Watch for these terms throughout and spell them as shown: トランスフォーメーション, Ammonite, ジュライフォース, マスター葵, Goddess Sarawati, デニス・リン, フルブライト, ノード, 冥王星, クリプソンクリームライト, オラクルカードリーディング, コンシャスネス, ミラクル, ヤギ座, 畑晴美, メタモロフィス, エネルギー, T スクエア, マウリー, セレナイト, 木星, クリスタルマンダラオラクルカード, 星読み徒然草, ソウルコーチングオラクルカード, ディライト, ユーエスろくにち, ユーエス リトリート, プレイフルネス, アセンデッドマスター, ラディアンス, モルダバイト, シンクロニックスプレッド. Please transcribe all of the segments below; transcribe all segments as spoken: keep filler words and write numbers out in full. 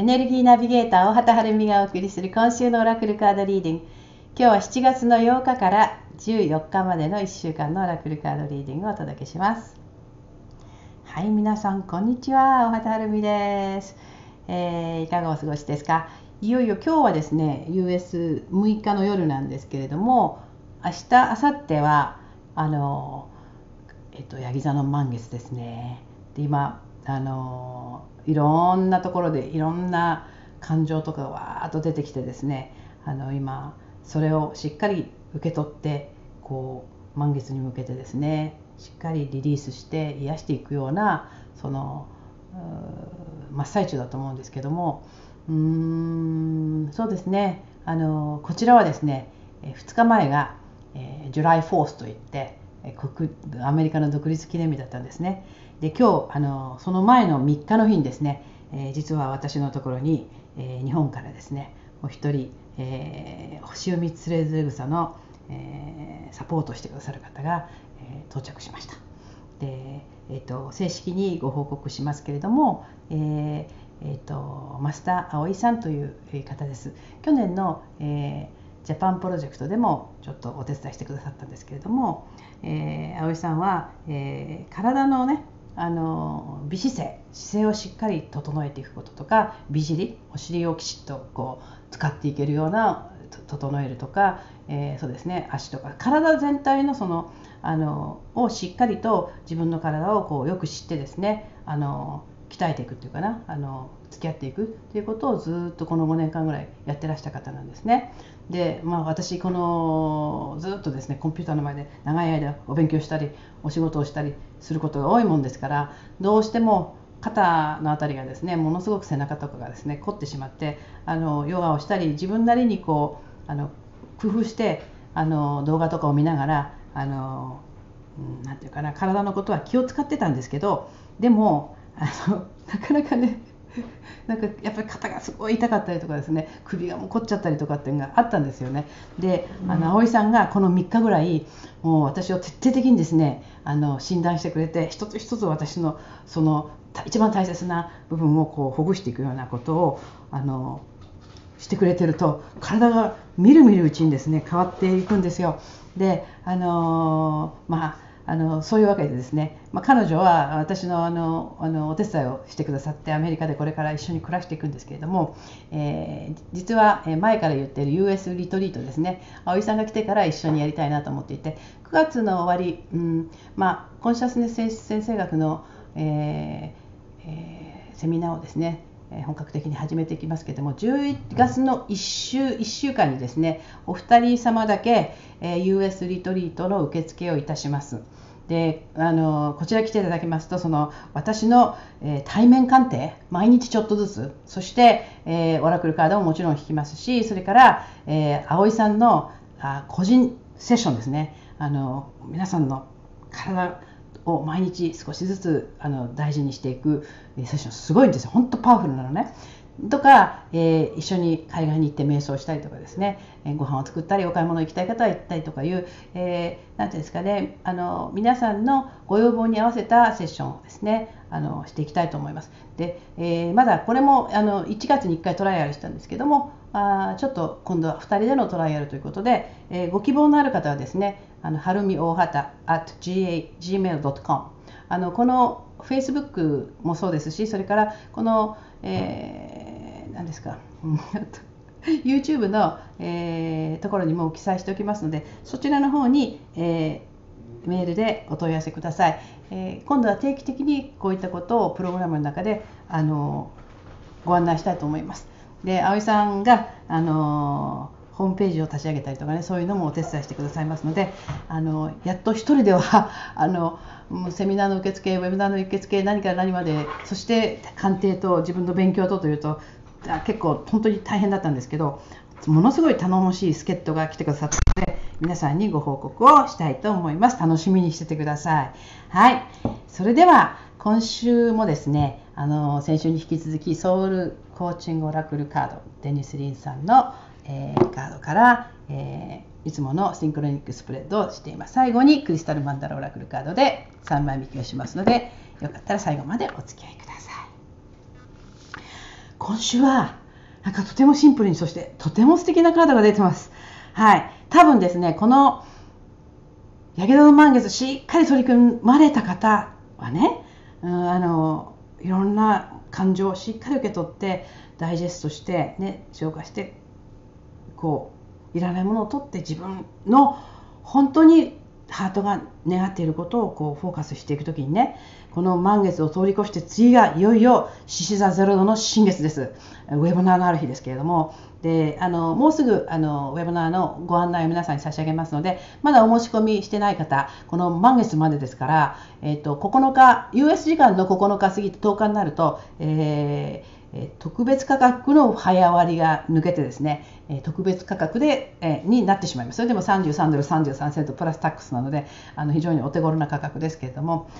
エネルギーナビゲーターを畑晴美がお送りする今週のオラクルカードリーディング。今日はしちがつのようかからじゅうよっかまでのいっしゅうかんのオラクルカードリーディングをお届けします。はい、皆さんこんにちは、お畑晴美です。えー、いかがお過ごしですか。いよいよ今日はですね ユーエスろくにちの夜なんですけれども、明日明後日はあのえっとヤギ座の満月ですね。で今あのいろんなところでいろんな感情とかがわーっと出てきてですね、あの今それをしっかり受け取ってこう満月に向けてですねしっかりリリースして癒していくようなその真っ最中だと思うんですけども、うーんそうですね、あのこちらはですねふつかまえが、えー、ジュライフォースといって国アメリカの独立記念日だったんですね。で今日あのその前のみっかの日にですね、えー、実は私のところに、えー、日本からですねお一人、えー、星読みつれづれ草の、えー、サポートしてくださる方が、えー、到着しました。で、えーと、正式にご報告しますけれども、えーえーと、マスター葵さんという方です。去年の、えージャパンプロジェクトでもちょっとお手伝いしてくださったんですけれども、えー、葵さんは、えー、体のね、あの美姿勢姿勢をしっかり整えていくこととか、美尻お尻をきちっとこう使っていけるような整えるとか、えー、そうですね足とか体全体のそのあのをしっかりと自分の体をこうよく知ってですね、あの鍛えていくっていうかな、あの付き合っていくということをずっとこのごねんかんぐらいやってらした方なんですね。で、まあ、私このずっとですねコンピューターの前で長い間お勉強したりお仕事をしたりすることが多いもんですから、どうしても肩のあたりがですねものすごく背中とかがですね凝ってしまって、あのヨガをしたり自分なりにこうあの工夫してあの動画とかを見ながらあのなんていうかな体のことは気を使ってたんですけど、でもあのなかなかねなんかやっぱり肩がすごい痛かったりとかですね首がもこっちゃったりとかっていうのがあったんですよね。で、あの葵さんがこのみっかぐらいもう私を徹底的にですねあの診断してくれて、一つ一つ私のその一番大切な部分をこうほぐしていくようなことをあのしてくれてると、体がみるみるうちにですね変わっていくんですよ。であのー、まああのそういうわけでですね、まあ、彼女は私のあのあのお手伝いをしてくださってアメリカでこれから一緒に暮らしていくんですけれども、えー、実は前から言っている ユーエス リトリートですね、葵さんが来てから一緒にやりたいなと思っていて、くがつの終わり、うんまあ、コンシャスネス先生学の、えーえー、セミナーをですね本格的に始めていきますけれども、じゅういちがつのいっしゅうかんにですねお二人様だけ ユーエス リトリートの受付をいたします。であのこちら来ていただきますと、その私の、えー、対面鑑定毎日ちょっとずつ、そして、えー、オラクルカードももちろん引きますし、それから、えー、葵さんのあ個人セッションですね、あの皆さんの体を毎日少しずつあの大事にしていくセッション、すごいんですよ、本当パワフルなのねとか、えー、一緒に海外に行って瞑想したりとかですね、えー、ご飯を作ったりお買い物行きたい方は行ったりとかいう、えー、なんていうんですかね、あの皆さんのご要望に合わせたセッションをですねあのしていきたいと思います。で、えー、まだこれもあのいちがつにいっかいトライアルしたんですけども、あちょっと今度はふたりでのトライアルということで、えー、ご希望のある方はですねあのはるみおおはた アット ジーメール ドット コム あのこの Facebook もそうですし、それからこの、えー、何ですかYouTube の、えー、ところにも記載しておきますので、そちらの方に、えー、メールでお問い合わせください。えー、今度は定期的にこういったことをプログラムの中であのご案内したいと思います。で葵さんがあのホームページを立ち上げたりとかね、そういうのもお手伝いしてくださいますので、あのやっと一人ではあのセミナーの受付ウェブナーの受付何から何まで、そして鑑定と自分の勉強とというと結構本当に大変だったんですけど、ものすごい頼もしい助っ人が来てくださったので皆さんにご報告をしたいと思います。楽しみにしててください。はい、それでは今週もですねあの先週に引き続きソウルコーチングオラクルカードデニス・リンさんのえー、カードから、えー、いつものシンクロニックスプレッドをしています。最後にクリスタルマンダラオラクルカードでさんまい引きをしますので、よかったら最後までお付き合いください。今週はなんかとてもシンプルに、そしてとても素敵なカードが出てます。はい、多分ですね、このやけどの満月しっかり取り組まれた方はね、うんあのいろんな感情をしっかり受け取ってダイジェストして、ね、消化して、こういらないものを取って、自分の本当にハートが願っていることをこうフォーカスしていくときにね、この満月を通り越して次がいよいよ獅子座ゼロ度の新月です。ウェブナーのある日ですけれども、であのもうすぐあのウェブナーのご案内を皆さんに差し上げますので、まだお申し込みしてない方、この満月までですから、えー、とここのか ユーエス 時間のここのか過ぎてとおかになると、えー特別価格の早割りが抜けてですね、特別価格でになってしまいます。それでもさんじゅうさんドルさんじゅうさんセントプラスタックスなので、あの非常にお手頃な価格ですけれども、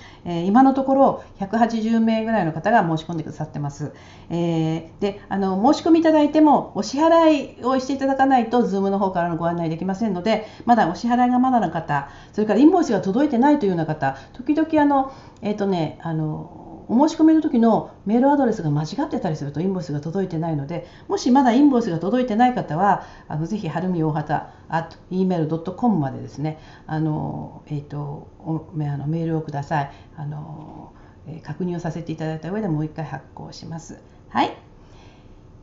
今のところひゃくはちじゅうめいぐらいの方が申し込んでくださってます。であの申し込みいただいてもお支払いをしていただかないと Zoom の方からのご案内できませんので、まだお支払いがまだの方、それからインボイスが届いてないというような方、時々あのえっとねあのお申し込みの時のメールアドレスが間違ってたりするとインボイスが届いてないので、もしまだインボイスが届いてない方は、あのぜひはるみおおはた アットマークイーメールドットコム までですね、あの、えーと、メールをください。あの確認をさせていただいた上でもう一回発行します。はい。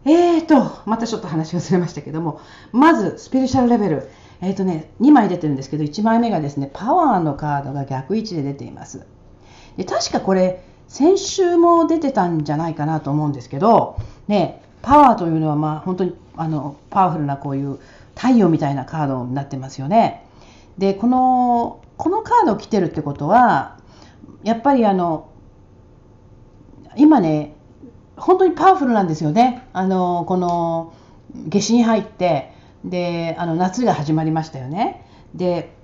えーと、またちょっと話をずれましたけども、まずスピリチュアルレベル。えーとね、にまい出てるんですけど、いちまいめがですね、パワーのカードが逆位置で出ています。で確かこれ、先週も出てたんじゃないかなと思うんですけど、ね、パワーというのはまあ本当にあのパワフルなこういう太陽みたいなカードになってますよね。でこのこのカード来てるってことは、やっぱりあの今ね本当にパワフルなんですよね。あのこの夏至に入って、であの夏が始まりましたよね。で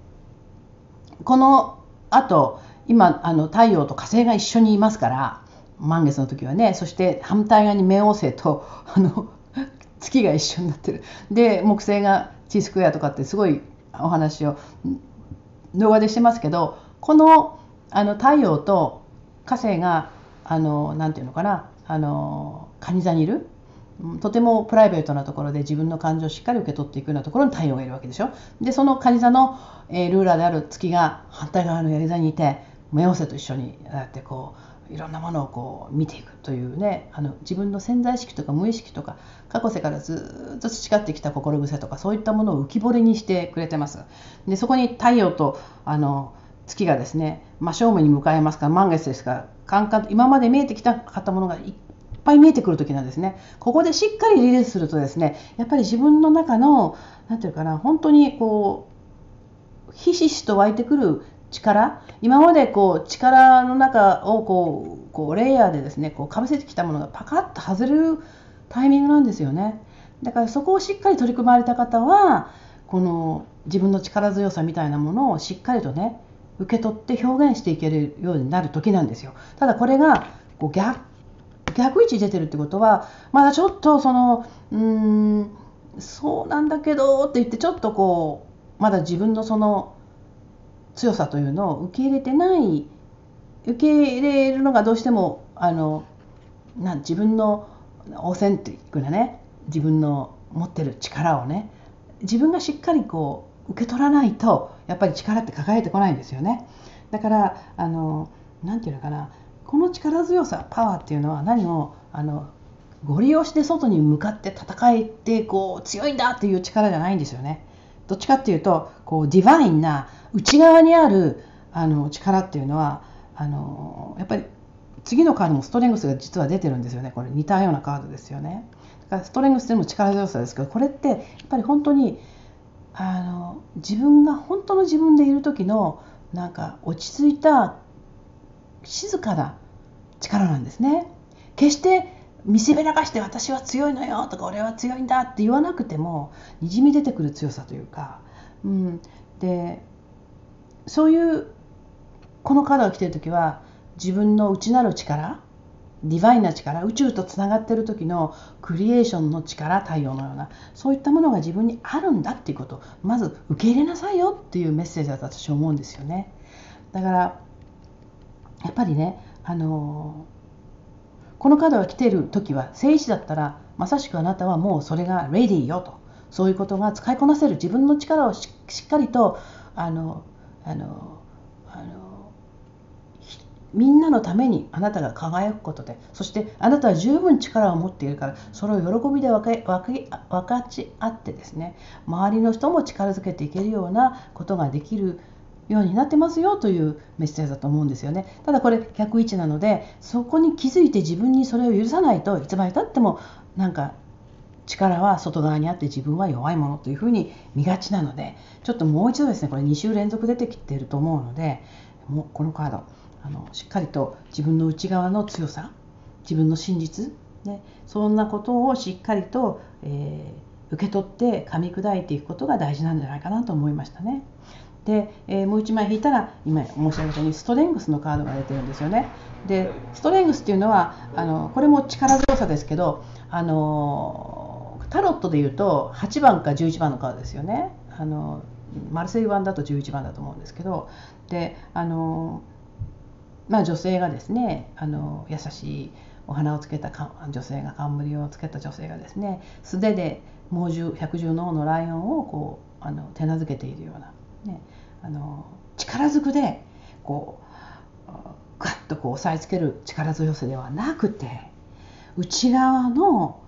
このあと今あの太陽と火星が一緒にいますから、満月の時はね、そして反対側に冥王星とあの月が一緒になってる。で木星が T スクエアとかってすごいお話を動画でしてますけど、こ の, あの太陽と火星があのなんていうのかな、あの蟹座にいる、とてもプライベートなところで自分の感情をしっかり受け取っていくようなところに太陽がいるわけでしょ。でその蟹座の、えー、ルーラーである月が反対側のやり座にいて、冥王星と一緒になってこういろんなものをこう見ていくというね、あの自分の潜在意識とか無意識とか過去世からずっと培ってきた心癖とか、そういったものを浮き彫りにしてくれてます。でそこに太陽とあの月がですね真正面に向かいますから、満月ですからカンカン、今まで見えてきたかったものがいっぱい見えてくる時なんですね。ここでしっかりリリースするとですね、やっぱり自分の中のなんていうかな、本当にこうひしひしと湧いてくる力、今までこう力の中をこう、こうレイヤーでですねこうかぶせてきたものがパカッと外れるタイミングなんですよね。だからそこをしっかり取り組まれた方は、この自分の力強さみたいなものをしっかりとね受け取って表現していけるようになる時なんですよ。ただこれがこう 逆, 逆位置出てるってことは、まだちょっとそのうーんそうなんだけどって言って、ちょっとこうまだ自分のその強さというのを受け入れてない、受け入れるのがどうしてもあのな自分のオーセンティックなね、自分の持ってる力をね、自分がしっかりこう受け取らないと、やっぱり力って輝いてこないんですよね。だからあのなんていうのかな、この力強さパワーっていうのは何をあのご利用して外に向かって戦えてこう強いんだっていう力じゃないんですよね。どっちかっていうとこうディバインな内側にあるあの力っていうのは、あのやっぱり次のカードもストレングスが実は出てるんですよね。これ似たようなカードですよね。だからストレングスでも力強さですけど、これってやっぱり本当にあの自分が本当の自分でいる時のなんか落ち着いた静かな力なんですね。決して見せびらかして私は強いのよとか俺は強いんだって言わなくても、にじみ出てくる強さというか、うん、でそういうこのカードが来てる時は、自分の内なる力、ディヴァインな力、宇宙とつながってる時のクリエーションの力、太陽のようなそういったものが自分にあるんだっていうことをまず受け入れなさいよっていうメッセージだと私は思うんですよね。だからやっぱりね、あのーこのカードが来ている時は正位置だったら、まさしくあなたはもうそれがレディーよと、そういうことが使いこなせる、自分の力をしっかりとあのあのあのみんなのためにあなたが輝くことで、そしてあなたは十分力を持っているから、それを喜びで分か、分か、分かち合ってですね、周りの人も力づけていけるようなことができるようになってますよというメッセージだと思うんですよね。ただこれ逆位置なので、そこに気づいて自分にそれを許さないと、いつまでたってもなんか力は外側にあって自分は弱いものというふうに見がちなので、ちょっともう一度ですね、これに週連続出てきていると思うので、もうこのカードあのしっかりと自分の内側の強さ、自分の真実、ね、そんなことをしっかりと、えー、受け取って噛み砕いていくことが大事なんじゃないかなと思いましたね。で、えー、もういちまい引いたら、今申し上げたようにストレングスのカードが出てるんですよね。でストレングスっていうのはあのこれも力強さですけど、あのタロットでいうとはちばんかじゅういちばんのカードですよね。あのマルセイユ版だとじゅういちばんだと思うんですけど、であの、まあ、女性がですね、あの優しいお花をつけた女性が、冠をつけた女性がですね、素手で猛獣百獣の王のライオンをこうあの手なずけているような。ね、あの力ずくでこうガッとこう押さえつける力強さではなくて、内側の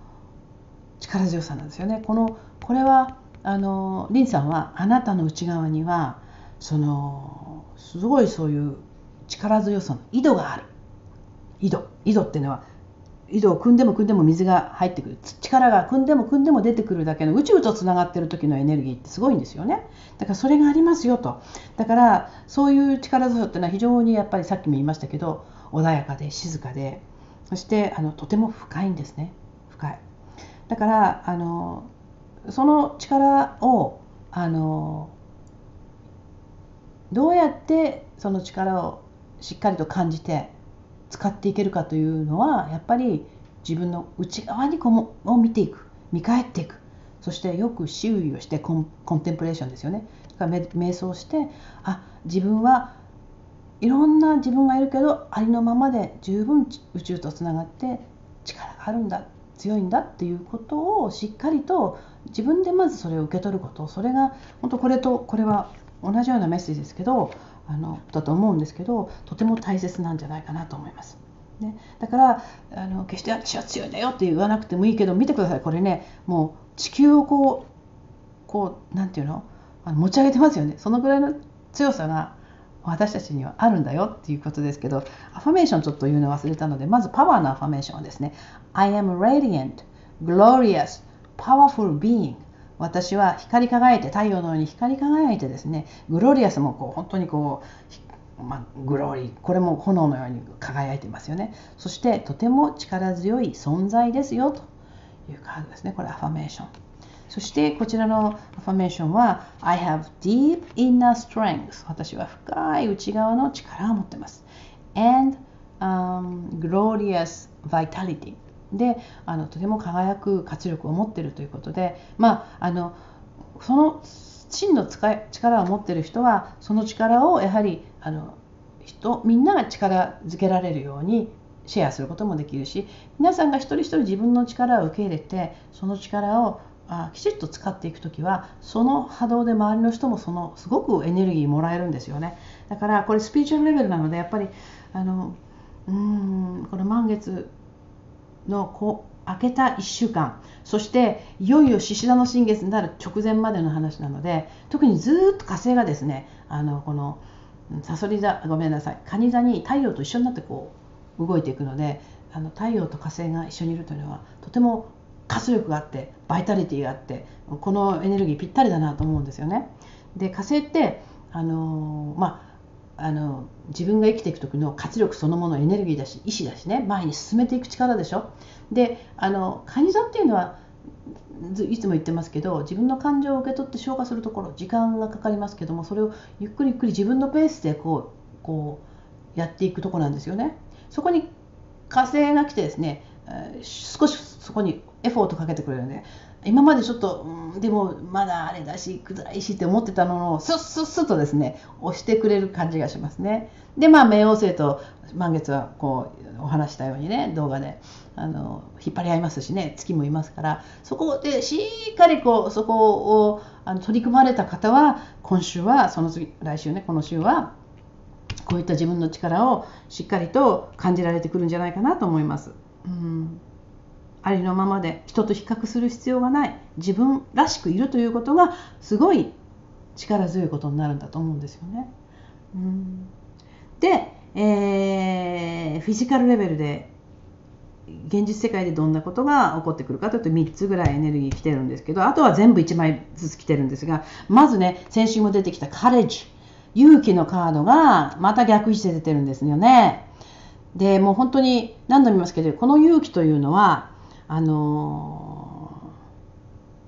力強さなんですよね。このこれはあのリンさんは、あなたの内側にはそのすごいそういう力強さの井戸がある。井戸井戸っていうのは、井戸を汲んでも汲んでも水が入ってくる、力が汲んでも汲んでも出てくるだけの、宇宙とつながっている時のエネルギーってすごいんですよね。だからそれがありますよと。だからそういう力強さっていうのは非常に、やっぱりさっきも言いましたけど、穏やかで静かで、そしてあのとても深いんですね。深い。だからあのその力をあのどうやってその力をしっかりと感じて使っていけるかというのは、やっぱり自分の内側にこもを見ていく、見返っていく、そしてよく周囲をして、コ ン, コンテンプレーションですよね。だから瞑想して、あ、自分はいろんな自分がいるけど、ありのままで十分宇宙とつながって力があるんだ、強いんだっていうことをしっかりと自分でまずそれを受け取ること、それが本当これとこれは同じようなメッセージですけど、あのだと思うんですけど、とても大切なんじゃないかなと思います。ね、だからあの決して私は強いんだよって言わなくてもいいけど、見てください、これね、もう地球をこうこうなんていうの、あの持ち上げてますよね。そのぐらいの強さが私たちにはあるんだよっていうことですけど、アファメーションちょっと言うの忘れたので、まずパワーのアファメーションはですね、I am radiant, glorious, powerful being。私は光り輝いて、太陽のように光り輝いてですね、グロリアスもこう本当にこう、まあ、グローリー、これも炎のように輝いてますよね。そしてとても力強い存在ですよというカードですね。これアファメーション。そしてこちらのアファメーションは I have deep inner strength。 私は深い内側の力を持ってます。 And、um, glorious vitality。であのとても輝く活力を持っているということで、まあ、あのその真の使い力を持っている人は、その力をやはりあの人みんなが力づけられるようにシェアすることもできるし、皆さんが一人一人自分の力を受け入れて、その力をあきちっと使っていくときは、その波動で周りの人もそのすごくエネルギーもらえるんですよね。だからこれスピリチュアルレベルなので、やっぱりあのうーんこの満月のこう明けたいっしゅうかん、そしていよいよ獅子座の新月になる直前までの話なので、特にずっと火星がですね、あのこのサソリ座ごめんなさい蟹座に太陽と一緒になってこう動いていくので、あの太陽と火星が一緒にいるというのは、とても活力があってバイタリティがあって、このエネルギーぴったりだなと思うんですよね。で火星ってあのまああの自分が生きていく時の活力そのもの、エネルギーだし意志だしね、前に進めていく力でしょ。であの蟹座っていうのはいつも言ってますけど、自分の感情を受け取って消化するところ時間がかかりますけども、それをゆっくりゆっくり自分のペースでこうこうやっていくところなんですよね。そこに火星が来てですね、少しそこにエフォートかけてくれるね。今までちょっと、うん、でもまだあれだし暗いしって思ってたのをスッスッスッとですね押してくれる感じがしますね。でまあ冥王星と満月はこうお話したようにね動画であの引っ張り合いますしね、月もいますから、そこでしっかりこうそこをあの取り組まれた方は今週はその次来週ねこの週はこういった自分の力をしっかりと感じられてくるんじゃないかなと思います。うんありのままで人と比較する必要がない、自分らしくいるということがすごい力強いことになるんだと思うんですよね。うんで、えー、フィジカルレベルで現実世界でどんなことが起こってくるかというとみっつぐらいエネルギー来てるんですけど、あとは全部いちまいずつ来てるんですが、まずね先週も出てきたカレッジ、勇気のカードがまた逆位置で出てるんですよね。でもう本当に何度も言いますけど、この勇気というのはあの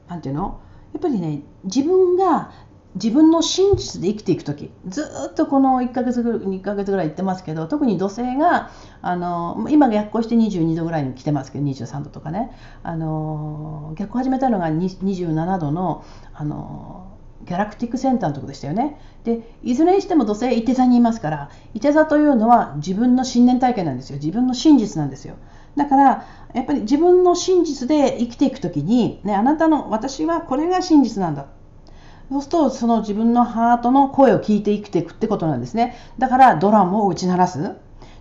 ー、なんていうのやっぱりね自分が自分の真実で生きていく時、ずっとこのいっかげつぐらいにかげつぐらい言ってますけど、特に土星が、あのー、今逆行してにじゅうにどぐらいに来てますけどにじゅうさんどとかね、あのー、逆行始めたのがにじゅうななどの、あのー、ギャラクティックセンターのとこでしたよね。でいずれにしても土星いて座にいますから、いて座というのは自分の信念体験なんですよ、自分の真実なんですよ。だからやっぱり自分の真実で生きていくときに、ね、あなたの私はこれが真実なんだ、そうするとその自分のハートの声を聞いて生きていくってことなんですね。だからドラムを打ち鳴らす、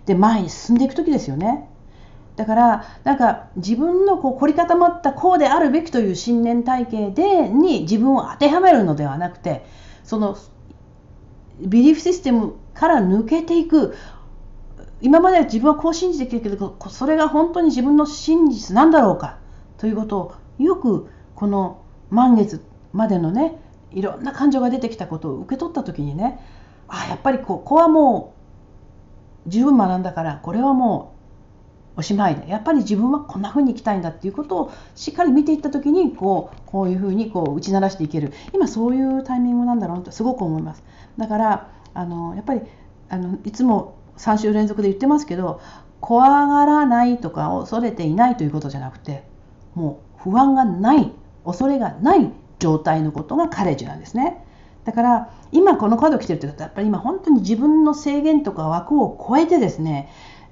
で前に進んでいくときですよね。だからなんか自分のこう凝り固まったこうであるべきという信念体系でに自分を当てはめるのではなくて、そのビリーフシステムから抜けていく、今までは自分はこう信じてきてるけどそれが本当に自分の真実なんだろうかということをよくこの満月までのねいろんな感情が出てきたことを受け取った時にね、あやっぱりここはもう十分学んだからこれはもうおしまいで、やっぱり自分はこんな風に生きたいんだっていうことをしっかり見ていった時にこう、こういう風にこう打ち鳴らしていける、今そういうタイミングなんだろうなとすごく思います。だからあのやっぱりあのいつもさんしゅう連続で言ってますけど、怖がらないとか恐れていないということじゃなくて、もう不安がない恐れがない状態のことがカレッジなんですね。だから今このカード来てるということはやっぱり今本当に自分の制限とか枠を超えてですね、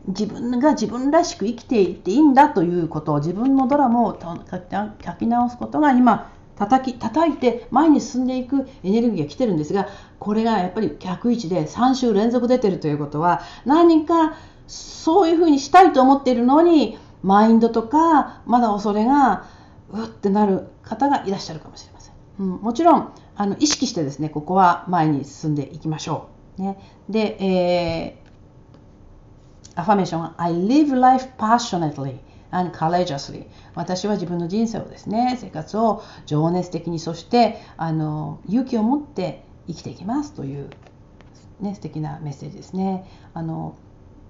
自分が自分らしく生きていっていいんだということを、自分のドラマを書き直すことが今叩き叩いて前に進んでいくエネルギーが来てるんですが、これがやっぱり逆位置でさんしゅう連続出てるということは、何かそういうふうにしたいと思っているのにマインドとかまだ恐れがうってなる方がいらっしゃるかもしれません。うん、もちろんあの意識してですねここは前に進んでいきましょう。ね、で、えー、アファメーションは I live life passionately and courageously、 私は自分の人生をですね生活を情熱的にそしてあの勇気を持って生きていきますという、ね、素敵なメッセージですね。あの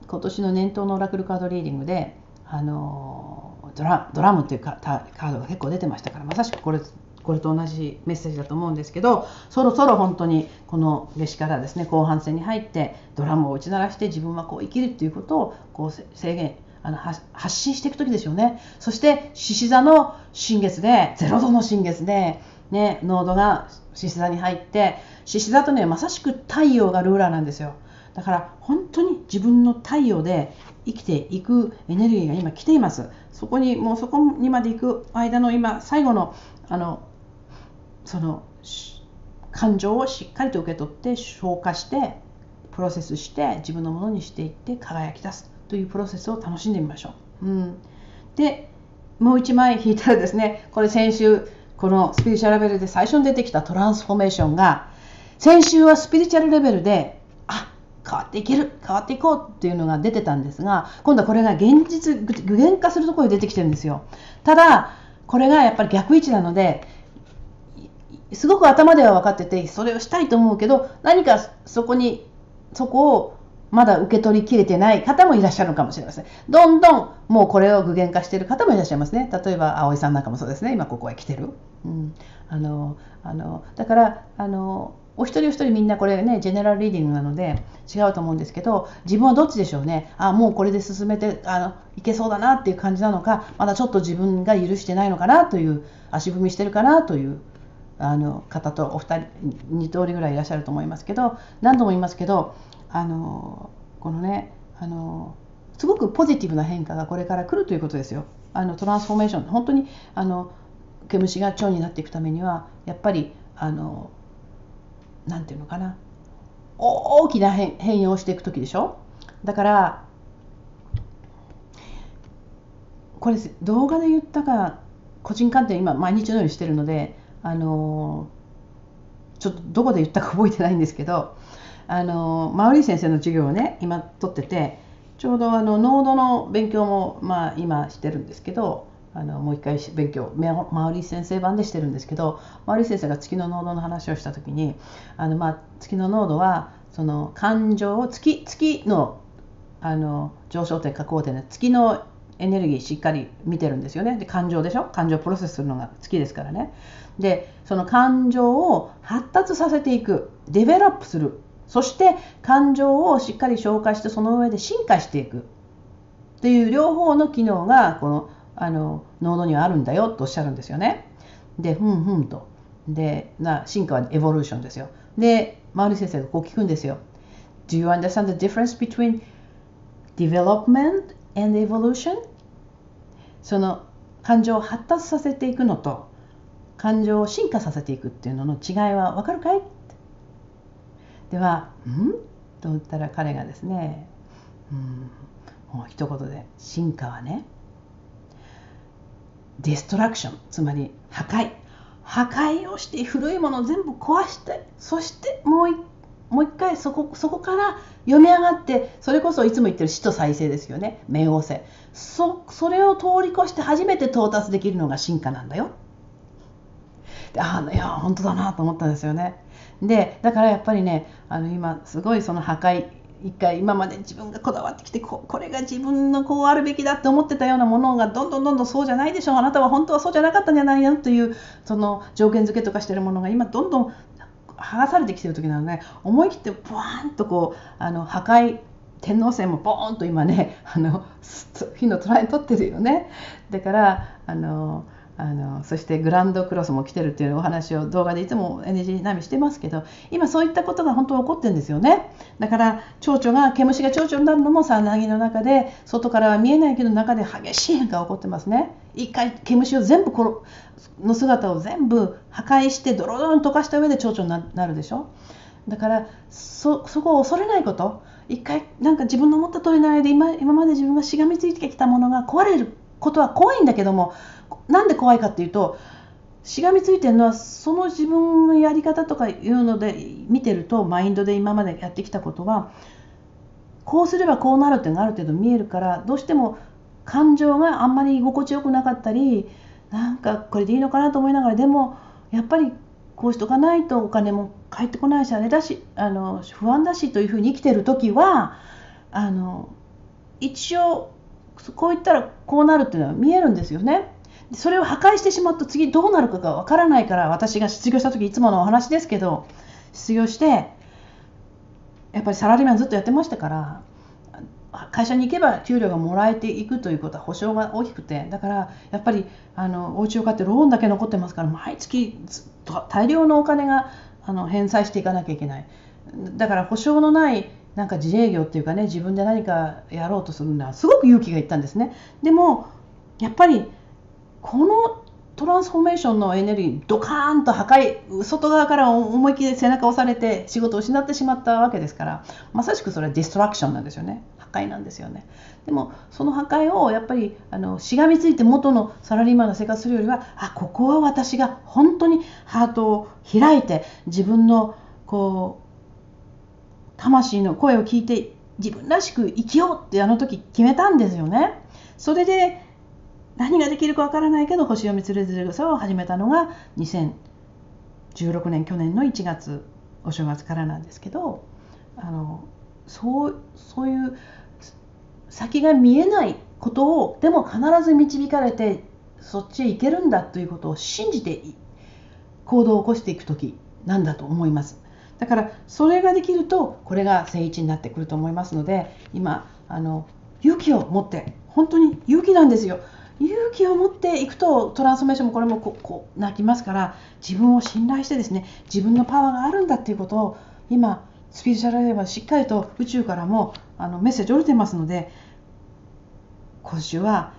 今年の年頭のオラクルカードリーディングであの ドラ、ドラムというかカードが結構出てましたから、まさしくこれ、これと同じメッセージだと思うんですけど、そろそろ本当にこの夏至からですね後半戦に入ってドラムを打ち鳴らして自分はこう生きるということをこう制限あの発信していく時でしょうね。そして獅子座の新月でゼロどの新月で、ね、濃度が獅子座に入って、獅子座とねまさしく太陽がルーラーなんですよ。だから本当に自分の太陽で生きていくエネルギーが今来ています。そこにもうそこにまで行く間の今最後のあのその感情をしっかりと受け取って消化してプロセスして自分のものにしていって輝き出すというプロセスを楽しんでみましょう。うん、でもういちまい引いたらですね、これ先週このスピリチュアルレベルで最初に出てきたトランスフォーメーションが、先週はスピリチュアルレベルであ変わっていける変わっていこうっていうのが出てたんですが、今度はこれが現実具現化するところで出てきてるんですよ。ただこれがやっぱり逆位置なのですごく頭では分かっててそれをしたいと思うけど、何かそこにそこをまだ受け取りきれてない方もいらっしゃるのかもしれません。どんどんもうこれを具現化している方もいらっしゃいますね。例えば葵さんなんかもそうですね、今ここへ来てる、うん、あのあのだからあのお一人お一人みんなこれねジェネラルリーディングなので違うと思うんですけど、自分はどっちでしょうね。あもうこれで進めてあのいけそうだなっていう感じなのか、まだちょっと自分が許してないのかなという、足踏みしてるかなというあの方とお二人に通りぐらいいらっしゃると思いますけど、何度も言いますけどあのこのねあのすごくポジティブな変化がこれから来るということですよ。あのトランスフォーメーション、本当にあの毛虫が蝶になっていくためにはやっぱりあのなんていうのかな、大きな変容をしていく時でしょ。だからこれ動画で言ったか個人鑑定今毎日のようにしてるのであのちょっとどこで言ったか覚えてないんですけど、あのマウリー先生の授業をね今取ってて、ちょうどあのノードの勉強も、まあ、今してるんですけど、あのもう一回勉強マウリー先生版でしてるんですけど、マウリー先生が月のノードの話をした時にあの、まあ、月のノードはその感情を月月の、あの上昇点下降点で月のエネルギーしっかり見てるんですよね。で感情でしょ、感情をプロセスするのが月ですからね。でその感情を発達させていく、デベロップする、そして感情をしっかり消化してその上で進化していくっていう両方の機能がこのあのノードにはあるんだよとおっしゃるんですよね。でふんふんとでな進化はエボリューションですよ。でマウリー先生がこう聞くんですよ。Do you understand the difference between development and evolution? その感情を発達させていくのと感情を進化させていくっていうのの違いは分かるかい？では、んと言ったら彼がですね、うん、もう一言で進化はね、デストラクション、つまり破壊、破壊をして古いものを全部壊して、そしてもう一もう一回そこそこから読み上がって、それこそいつも言ってる死と再生ですよね、冥王星。そそれを通り越して初めて到達できるのが進化なんだよ。でああいや本当だなと思ったんですよね。でだからやっぱりねあの今すごいその破壊、一回今まで自分がこだわってきて こ, これが自分のこうあるべきだって思ってたようなものがどんどんどんどんそうじゃないでしょう、あなたは本当はそうじゃなかったんじゃないのというその条件付けとかしてるものが今どんどん剥がされてきてる時なので、思い切ってボワンとこうあの破壊、天王星もボーンと今ねあの火の虎にとってるよね。だからあのあのそしてグランドクロスも来てるっていうお話を動画でいつも エヌジー ナビしてますけど、今そういったことが本当は起こってるんですよね。だから蝶々が毛虫が蝶々になるのもさなぎの中で、外からは見えないけど中で激しい変化が起こってますね。一回毛虫を全部この姿を全部破壊してドロドロに溶かした上で蝶々になるでしょ。だからそ、そこを恐れないこと、一回なんか自分の思った通りの間で 今, 今まで自分がしがみついてきたものが壊れることは怖いんだけども、なんで怖いかっていうと、しがみついてるのはその自分のやり方とかいうので見てると、マインドで今までやってきたことはこうすればこうなるっていうのがある程度見えるから、どうしても感情があんまり居心地よくなかったり、なんかこれでいいのかなと思いながら、でもやっぱりこうしとかないとお金も返ってこないし、あれだしあの不安だしというふうに生きてる時は、あの一応こう言ったらこうなるっていうのは見えるんですよね。それを破壊してしまうと次どうなるかがわからないから、私が失業した時いつものお話ですけど、失業してやっぱりサラリーマンずっとやってましたから、会社に行けば給料がもらえていくということは保証が大きくて、だからやっぱりあのお家を買ってローンだけ残ってますから、毎月大量のお金があの返済していかなきゃいけない。だから保証のないなんか自営業っていうかね、自分で何かやろうとするのはすごく勇気がいったんですね。でもやっぱりこのトランスフォーメーションのエネルギー、ドカーンと破壊、外側から思いっきり背中を押されて仕事を失ってしまったわけですから、まさしくそれはディストラクションなんですよね、破壊なんですよね。でもその破壊をやっぱりあのしがみついて元のサラリーマンの生活するよりは、あここは私が本当にハートを開いて、自分のこう魂の声を聞いて自分らしく生きようってあの時決めたんですよね。それで何ができるかわからないけど、星読みつれづれ草を始めたのがにせんじゅうろくねん去年のいちがつお正月からなんですけど、あのそうそういう先が見えないことをでも必ず導かれてそっちへ行けるんだということを信じて行動を起こしていく時なんだと思います。だからそれができるとこれが正位置になってくると思いますので、今あの勇気を持って、本当に勇気なんですよ。勇気を持っていくとトランスフォーメーションもこれもこうこうなりますから、自分を信頼してですね、自分のパワーがあるんだっていうことを今スピリチュアルではしっかりと宇宙からもあのメッセージを受けてますので、今週は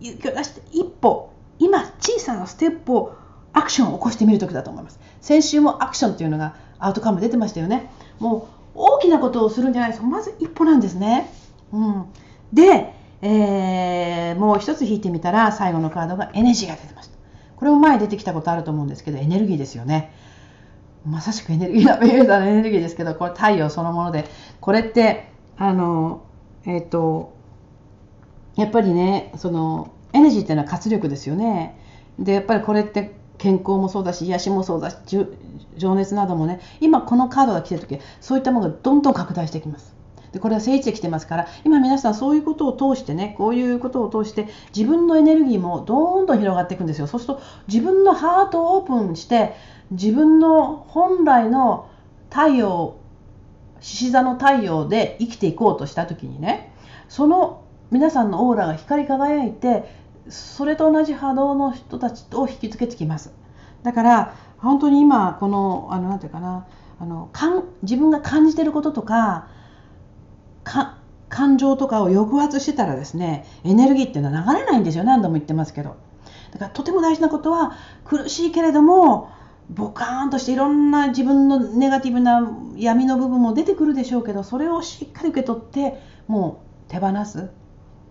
勇気を出して一歩、今小さなステップをアクションを起こしてみる時だと思います。先週もアクションというのがアウトカム出てましたよね。もう大きなことをするんじゃないです。まず一歩なんですね。うん、で、えー、もう一つ引いてみたら最後のカードがエネルギーが出てました。これも前出てきたことあると思うんですけど、エネルギーですよね。まさしくエネルギーだ、エネルギーですけど、これ太陽そのもので、これってあのえっ、ー、とやっぱりね、そのエネルギーっていうのは活力ですよね。でやっぱりこれって健康もそうだし、癒しもそうだし、情熱などもね、今このカードが来てる時、そういったものがどんどん拡大してきます。でこれは正位置で来てますから、今皆さんそういうことを通してね、こういうことを通して自分のエネルギーもどんどん広がっていくんですよ。そうすると自分のハートをオープンして、自分の本来の太陽、獅子座の太陽で生きていこうとした時にね、その皆さんのオーラが光り輝いて、それと同じ波動の人たちを引き付けてきます。だから本当に今このあのなんていうかな、あのかん自分が感じていることとかか感情とかを抑圧してたらですね、エネルギーっていうのは流れないんですよ。何度も言ってますけど。だからとても大事なことは、苦しいけれどもボカーンとしていろんな自分のネガティブな闇の部分も出てくるでしょうけど、それをしっかり受け取ってもう手放す、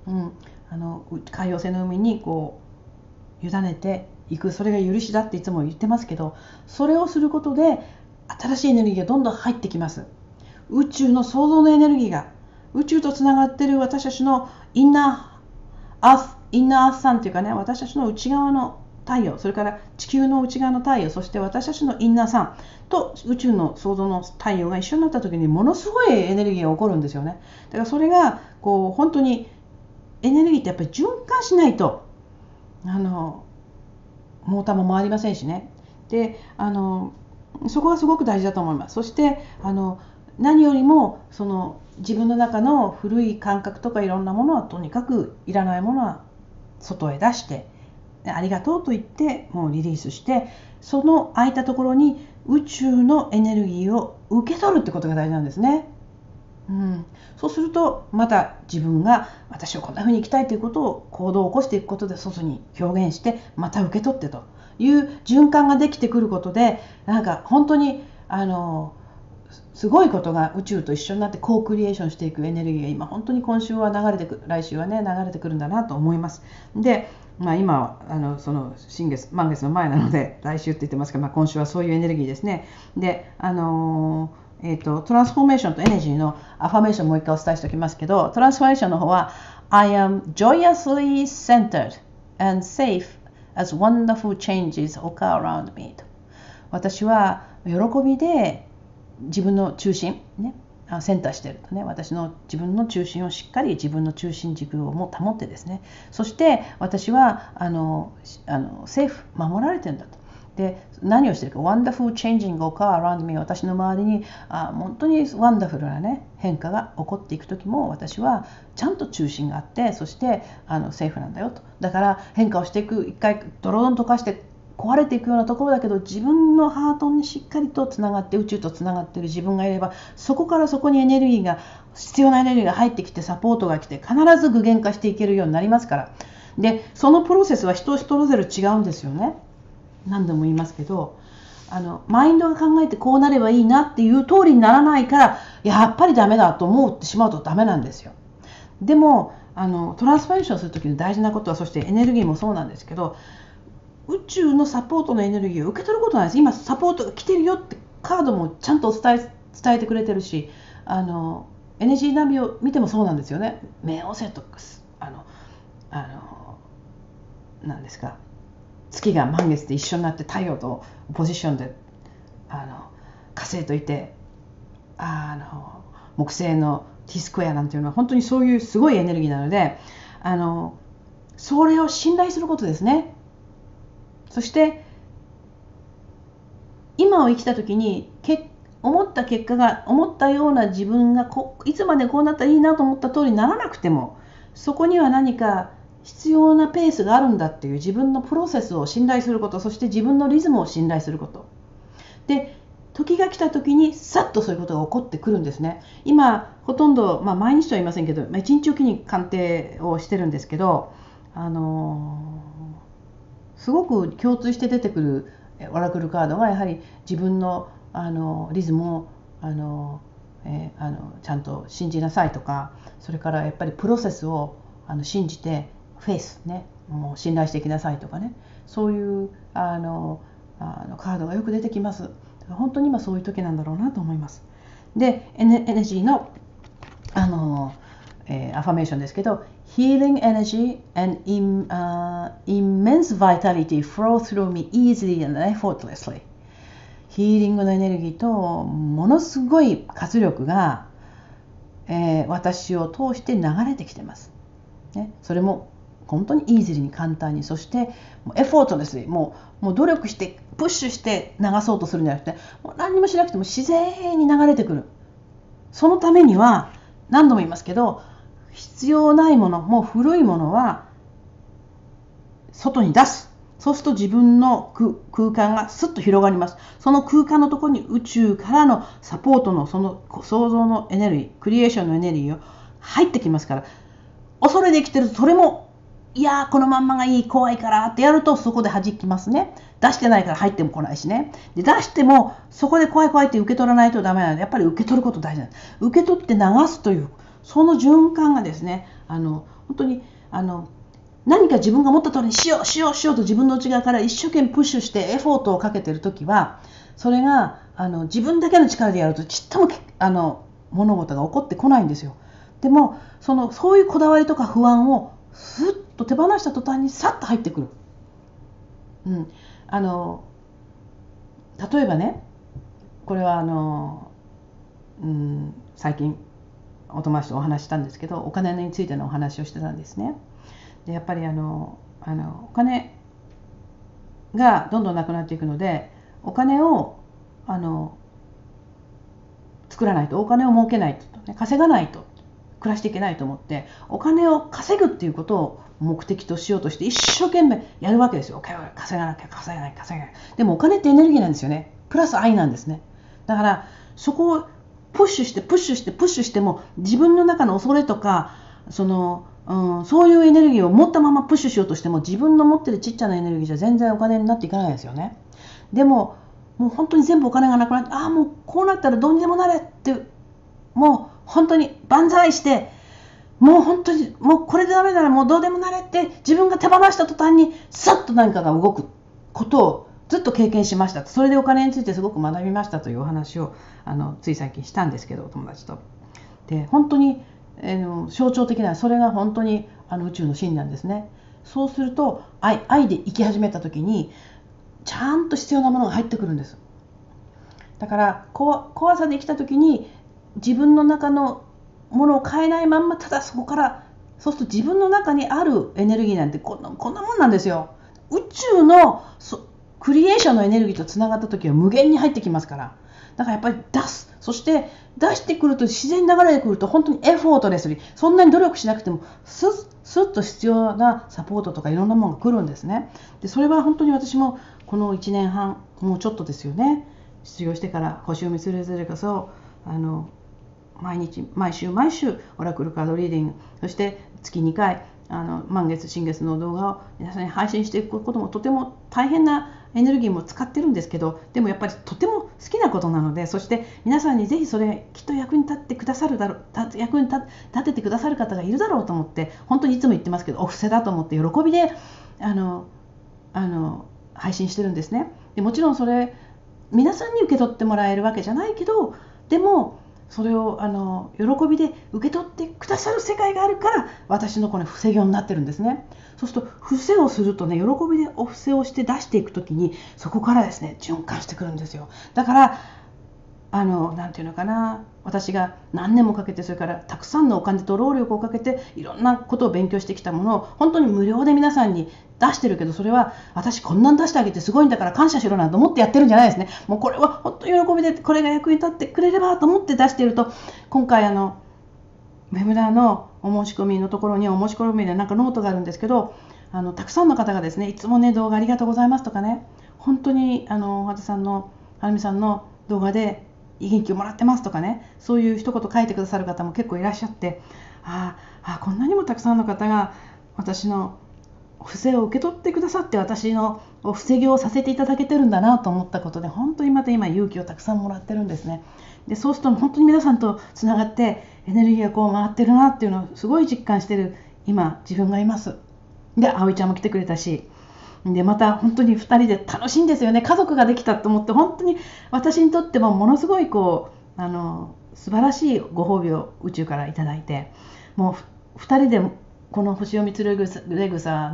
うん、あの海洋性の海にこう委ねていく、それが許しだっていつも言ってますけど、それをすることで新しいエネルギーがどんどん入ってきます。宇宙の創造のエネルギーが、宇宙とつながっている私たちのインナーアース、インナーアースさんというかね、私たちの内側の太陽、それから地球の内側の太陽、そして私たちのインナーさんと宇宙の創造の太陽が一緒になった時に、ものすごいエネルギーが起こるんですよね。だからそれがこう本当にエネルギーってやっぱり循環しないとあのモーターも回りませんしね。であのそこがすごく大事だと思います。そしてあの何よりもその自分の中の古い感覚とかいろんなものはとにかくいらないものは外へ出して、ありがとうと言ってもうリリースして、その空いたところに宇宙のエネルギーを受け取るってことが大事なんですね。うん、そうするとまた自分が私をこんなふうに生きたいということを行動を起こしていくことで、外に表現してまた受け取ってという循環ができてくることで、なんか本当にあのすごいことが宇宙と一緒になってコークリエーションしていくエネルギーが今本当に今週は流れてくる、来週はね流れてくるんだなと思います。で、まあ、今はあのその新月満月の前なので来週って言ってますけど、まあ、今週はそういうエネルギーですね。であのーえーと、トランスフォーメーションとエネルギーのアファメーションもう一回お伝えしておきますけど、トランスフォーメーションの方は I am joyously centered and safe as wonderful changes occur around me と、私は喜びで自分の中心、ね、センターしているとね、私の自分の中心をしっかり自分の中心軸をも保ってですね、そして私はあのあのセーフ、守られてるんだと。で何をしてるか、ワンダフルチェンジングをカーランドミー、私の周りにあ本当にワンダフルな、ね、変化が起こっていく時も、私はちゃんと中心があって、そしてあのセーフなんだよと。だから変化をしていく、一回ドロドロとかして壊れていくようなところだけど、自分のハートにしっかりとつながって、宇宙とつながっている自分がいれば、そこからそこにエネルギーが、必要なエネルギーが入ってきて、サポートが来て、必ず具現化していけるようになりますから。でそのプロセスは人それぞれ違うんですよね。何度も言いますけど、あのマインドが考えてこうなればいいなっていう通りにならないから、やっぱりダメだと思ってしまうとダメなんですよ。でもあのトランスフォーメーションする時の大事なことは、そしてエネルギーもそうなんですけど、宇宙のサポートのエネルギーを受け取ることなんです。今サポートが来てるよってカードもちゃんと伝え、伝えてくれてるし、あのエネルギーナビを見てもそうなんですよね。冥王星とかあのあの何ですか、月が満月で一緒になって太陽とポジションであの火星といて、あの木星の T スクエアなんていうのは本当にそういうすごいエネルギーなので、あのそれを信頼することですね。そして今を生きた時に、思った結果が思ったような自分がこいつまでこうなったらいいなと思った通りにならなくても、そこには何か必要なペースがあるんだっていう自分のプロセスを信頼すること、そして自分のリズムを信頼することで、時が来た時にさっとそういうことが起こってくるんですね。今ほとんど、まあ、毎日とは言いませんけど、まあ、いちにちおきに鑑定をしてるんですけど、あのー、すごく共通して出てくるオラクルカードがやはり自分の、あのー、リズムを、あのーえー、あのちゃんと信じなさいとか、それからやっぱりプロセスをあの信じてフェイスね、もう信頼していきなさいとかね、そういうあのあのカードがよく出てきます。本当に今そういう時なんだろうなと思います。でエネジーの、あの、えー、アファメーションですけど、 Healing energy and im,、uh, immense vitality flow through me easily and effortlessly。 ヒーリングのエネルギーとものすごい活力が、えー、私を通して流れてきてます、ね、それも本当にイージーに簡単に、そしてエフォートレスに、もう、もう努力してプッシュして流そうとするんじゃなくて、もう何にもしなくても自然に流れてくる。そのためには何度も言いますけど、必要ないもの、もう古いものは外に出す。そうすると自分の空間がスッと広がります。その空間のところに宇宙からのサポートの、その創造のエネルギー、クリエーションのエネルギーを入ってきますから、恐れで生きてるとそれもいやーこのまんまがいい、怖いからってやるとそこで弾きますね。出してないから入っても来ないしね。で出してもそこで怖い怖いって受け取らないとダメなので、やっぱり受け取ること大事なんです。受け取って流すというその循環がですね、あの本当にあの何か自分が思った通りにしようしようしようと自分の内側から一生懸命プッシュしてエフォートをかけてる時は、それがあの自分だけの力でやるとちっともあの物事が起こってこないんですよ。でもそのそういうこだわりとか不安をスッと手放した途端にさっと入ってくる、うん、あの例えばね、これはあの、うん、最近お友達とお話したんですけど、お金についてのお話をしてたんですね。でやっぱりあのあのお金がどんどんなくなっていくので、お金をあの作らないと、お金を儲けないと、稼がないと暮らしていけないと思って、お金を稼ぐっていうことを目的としようとして一生懸命やるわけですよ。稼がなきゃ稼がない稼がない。でもお金ってエネルギーなんですよね。プラス愛なんですね。だからそこをプッシュしてプッシュしてプッシュしても、自分の中の恐れとかその、うん、そういうエネルギーを持ったままプッシュしようとしても、自分の持ってるちっちゃなエネルギーじゃ全然お金になっていかないですよね。でももう本当に全部お金がなくなって、ああもうこうなったらどうにでもなれってもう。本当に万歳して、もう本当にもうこれでダメならもうどうでもなれって自分が手放した途端にさっと何かが動くことをずっと経験しました。それでお金についてすごく学びましたというお話をあのつい最近したんですけど、お友達と。で本当に、えー、象徴的な、それが本当にあの宇宙の真理なんですね。そうすると 愛, 愛で生き始めた時にちゃんと必要なものが入ってくるんです。だから怖さで生きた時に自分の中のものを変えないまんま、ただそこからそうすると自分の中にあるエネルギーなんてこんな、こんなもんなんですよ。宇宙のクリエーションのエネルギーとつながった時は無限に入ってきますから、だからやっぱり出す、そして出してくると自然に流れてくると本当にエフォートレスに、そんなに努力しなくてもスッスッと必要なサポートとかいろんなものが来るんですね。でそれは本当に私もこのいちねんはん、もうちょっとですよね、失業してから星を見つめずれこそあの毎日毎週毎週オラクルカードリーディング、そして月にかいあの満月新月の動画を皆さんに配信していくこともとても大変なエネルギーも使ってるんですけど、でもやっぱりとても好きなことなので、そして皆さんにぜひそれきっと役に立ってくださるだろう、役に立ててくださる方がいるだろうと思って、本当にいつも言ってますけどお布施だと思って喜びであのあの配信してるんですね。でもちろんそれ皆さんに受け取ってもらえるわけじゃないけど、でもそれをあの喜びで受け取ってくださる世界があるから、私のこの布施業になってるんですね。そうすると布施をするとね、喜びでお布施をして出していくときにそこからですね循環してくるんですよ。だからあのなんていうのかな、私が何年もかけて、それからたくさんのお金と労力をかけていろんなことを勉強してきたものを本当に無料で皆さんに出してるけど、それは私こんなん出してあげてすごいんだから感謝しろなんて思ってやってるんじゃないですね。もうこれは本当に喜びで、これが役に立ってくれればと思って出していると、今回あのウェブラーのお申し込みのところに、お申し込みでなんかノートがあるんですけど、あのたくさんの方がですね、いつもね動画ありがとうございますとかね、本当にあの大畑さんのはるみさんの動画でいい元気をもらってますとかね、そういう一言書いてくださる方も結構いらっしゃって、ああこんなにもたくさんの方が私の不正を受け取ってくださって、私のお防ぎをさせていただけてるんだなと思ったことで、本当にまた今勇気をたくさんもらってるんですね。でそうすると本当に皆さんとつながってエネルギーがこう回ってるなっていうのをすごい実感してる今自分がいます。で葵ちゃんも来てくれたし、でまた本当にふたりで楽しいんですよね。家族ができたと思って、本当に私にとってもものすごいこうあの素晴らしいご褒美を宇宙からいただいて、もうふたりでこの星読みつるべぐさ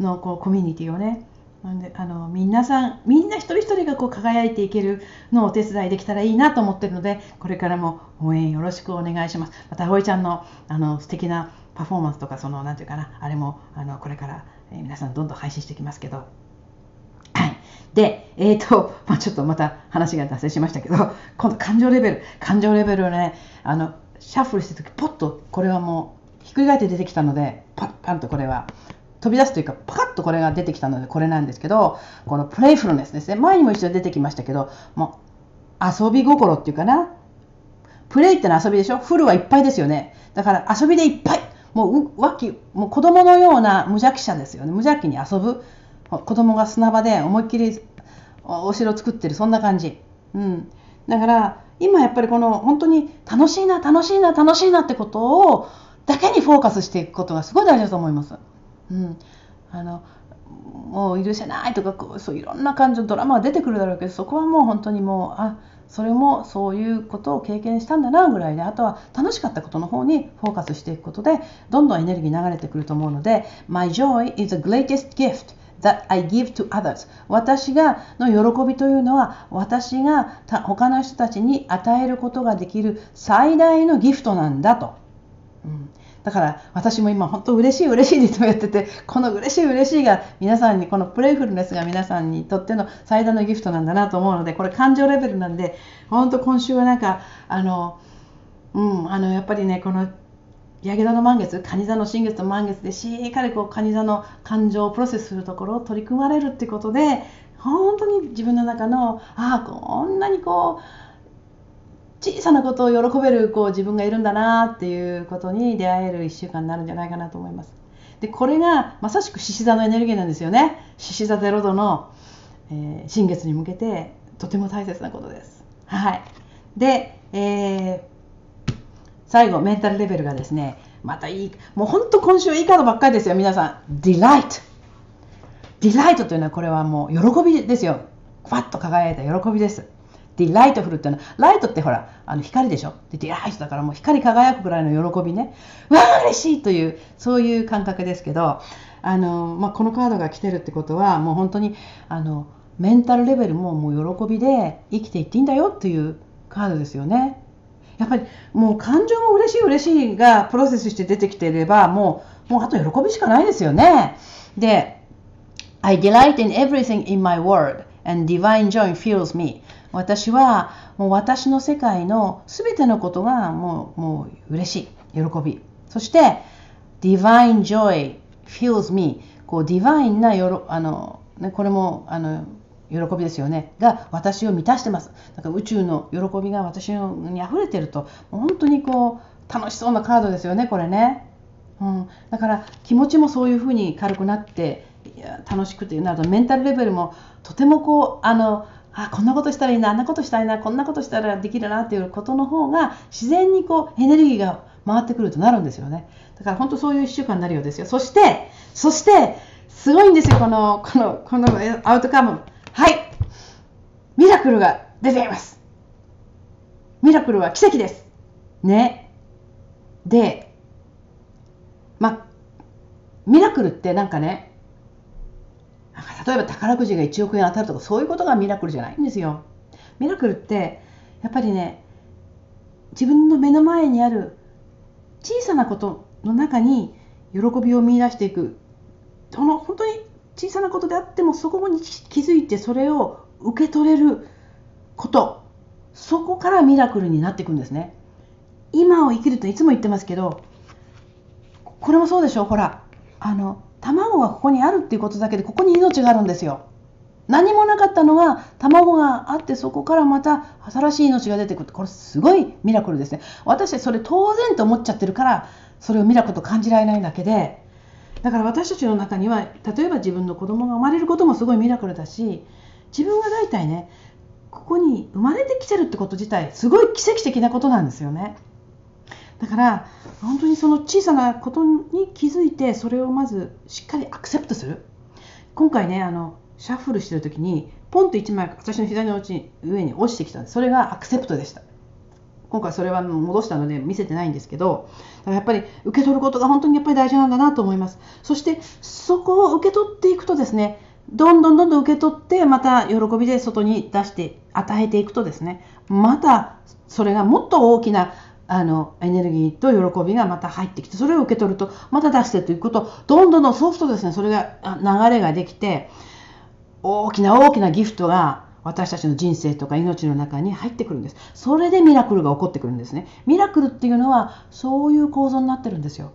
の、のこうコミュニティをね、なんであの皆さんみんな一人一人がこう輝いていけるのをお手伝いできたらいいなと思ってるので、これからも応援よろしくお願いします。また葵ちゃんのあの素敵なパフォーマンスとか、そのなんていうかな、あれもあのこれから皆さんどんどん配信していきますけど、はい、で、えーとまあ、ちょっとまた話が脱線しましたけど、今度感情レベル、感情レベルをね、あのシャッフルしてるとき、ポッとこれはもうひっくり返って出てきたので、パッパンとこれは飛び出すというか、パカッとこれが出てきたので、これなんですけど、このプレイフルネスですね、前にも一度出てきましたけど、もう遊び心っていうかな、プレイってのは遊びでしょ、フルはいっぱいですよね。だから遊びでいっぱい、もううわきもう子供のような無邪気者ですよね。無邪気に遊ぶ、子供が砂場で思いっきりお城を作ってる、そんな感じ、うん、だから今やっぱりこの本当に楽しいな楽しいな楽しいなってことをだけにフォーカスしていくことがすごい大事だと思います、うん、あのもう許せないとか、こうそういろんな感情、ドラマが出てくるだろうけど、そこはもう本当にもう、あそれもそういうことを経験したんだなぐらいで、あとは楽しかったことの方にフォーカスしていくことで、どんどんエネルギー流れてくると思うので、My joy is the greatest gift that I give to others。 私がの喜びというのは、私がた他の人たちに与えることができる最大のギフトなんだと。うん、だから私も今本当嬉しい嬉しいでいつもやってて、この嬉しい嬉しいが皆さんに、このプレイフルネスが皆さんにとっての最大のギフトなんだなと思うので、これ感情レベルなんで、本当今週はなんかあの、うん、あのやっぱりね、このヤギ座の満月、蟹座の新月と満月で、しっかりこう蟹座の感情をプロセスするところを取り組まれるってことで、本当に自分の中の、ああこんなにこう小さなことを喜べるこう自分がいるんだなっていうことに出会えるいっしゅうかんになるんじゃないかなと思います。でこれがまさしく獅子座のエネルギーなんですよね。獅子座ゼロどの、えー、新月に向けてとても大切なことです。はい、で、えー、最後メンタルレベルがですね、またいい、もう本当今週いいカードばっかりですよ皆さん。ディライト、ディライトというのはこれはもう喜びですよ。ふわっと輝いた喜びです。でライトフルってのは、ライトってほらあの光でしょ、でディライトだからもう光り輝くぐらいの喜びね、わあ嬉しいという、そういう感覚ですけど、あの、まあ、このカードが来てるってことは、もう本当にあのメンタルレベルももう喜びで生きていっていいんだよっていうカードですよね。やっぱりもう感情も嬉しい嬉しいがプロセスして出てきていれば、もう、もうあと喜びしかないですよね。で I delight in everything in my world and divine joy fills me。私はもう私の世界の全てのことがもう、もう嬉しい、喜び。そして、Divine Joy fills me。こう、ディバインなよろあの、ね、これもあの喜びですよね。が私を満たしてます。だから宇宙の喜びが私に溢れてると、もう本当にこう楽しそうなカードですよね、これね。うん、だから気持ちもそういうふうに軽くなって、楽しくてなど、メンタルレベルもとてもこう、あの、あこんなことしたらいいな、あんなことしたいな、こんなことしたらできるなっていうことの方が自然にこうエネルギーが回ってくるとなるんですよね。だから本当そういういっしゅうかんになるようですよ。そしてそしてすごいんですよ、このこのこのアウトカム。はい、ミラクルが出ています。ミラクルは奇跡ですね。でまあミラクルってなんかね、例えば宝くじがいちおくえん当たるとか、そういうことがミラクルじゃないんですよ。ミラクルってやっぱりね、自分の目の前にある小さなことの中に喜びを見出していく、その本当に小さなことであってもそこに気づいてそれを受け取れること、そこからミラクルになっていくんですね。今を生きるといつも言ってますけど、これもそうでしょう。ほら、あの卵がここにあるっていうことだけでここに命があるんですよ。何もなかったのが卵があって、そこからまた新しい命が出てくる。これすごいミラクルですね。私それ当然と思っちゃってるから、それをミラクルと感じられないだけで、だから私たちの中には、例えば自分の子供が生まれることもすごいミラクルだし、自分が大体ね、ここに生まれてきてるってこと自体すごい奇跡的なことなんですよね。だから本当にその小さなことに気づいて、それをまずしっかりアクセプトする。今回ね、あのシャッフルしてる時にポンといちまい私の左の上に落ちてきたんです。それがアクセプトでした。今回それは戻したので見せてないんですけど、だからやっぱり受け取ることが本当にやっぱり大事なんだなと思います。そしてそこを受け取っていくとですね、どんどんどんどん受け取って、また喜びで外に出して与えていくとですね、またそれがもっと大きなあのエネルギーと喜びがまた入ってきて、それを受け取るとまた出してということ、どんどんどんそうするとですね、それが流れができて、大きな大きなギフトが私たちの人生とか命の中に入ってくるんです。それでミラクルが起こってくるんですね。ミラクルっていうのはそういう構造になってるんですよ。